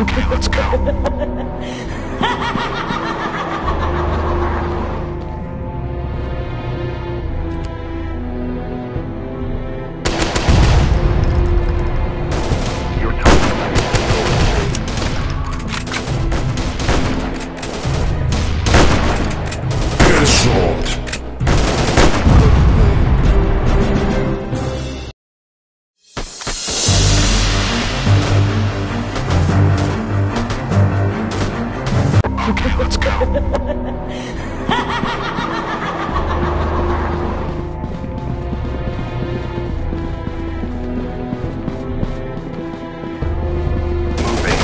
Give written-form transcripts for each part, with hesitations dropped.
Okay, let's go. Okay, let's go. Moving.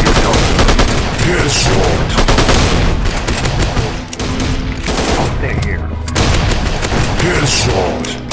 Headshot. Headshot.